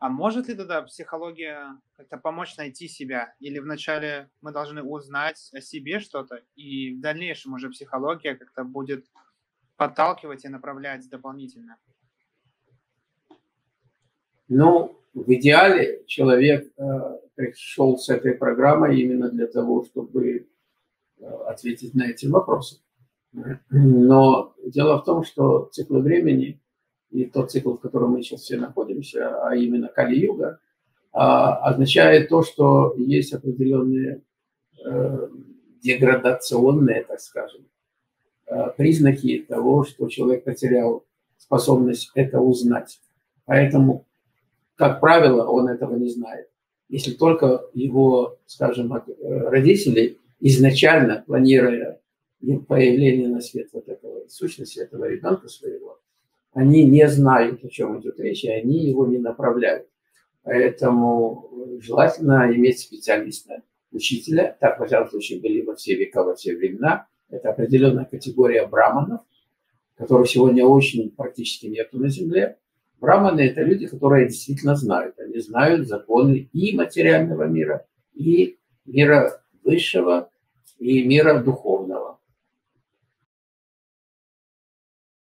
А может ли тогда психология как-то помочь найти себя? Или вначале мы должны узнать о себе что-то, и в дальнейшем уже психология как-то будет подталкивать и направлять дополнительно? Ну, в идеале человек пришел с этой программой именно для того, чтобы ответить на эти вопросы. Но дело в том, что циклы времени и тот цикл, в котором мы сейчас все находимся, а именно Кали-Юга, означает то, что есть определенные деградационные, так скажем, признаки того, что человек потерял способность это узнать. Поэтому, как правило, он этого не знает. Если только его, скажем, родители изначально, планируя появление на свет вот этого сущности, этого ребенка своего, они не знают, о чем идет речь, и они его не направляют. Поэтому желательно иметь специалиста, учителя. Так, во всяком случае, были во все века, во все времена. Это определенная категория браманов, которых сегодня очень практически нету на земле. Браманы – это люди, которые действительно знают. Они знают законы и материального мира, и мира высшего, и мира духовного.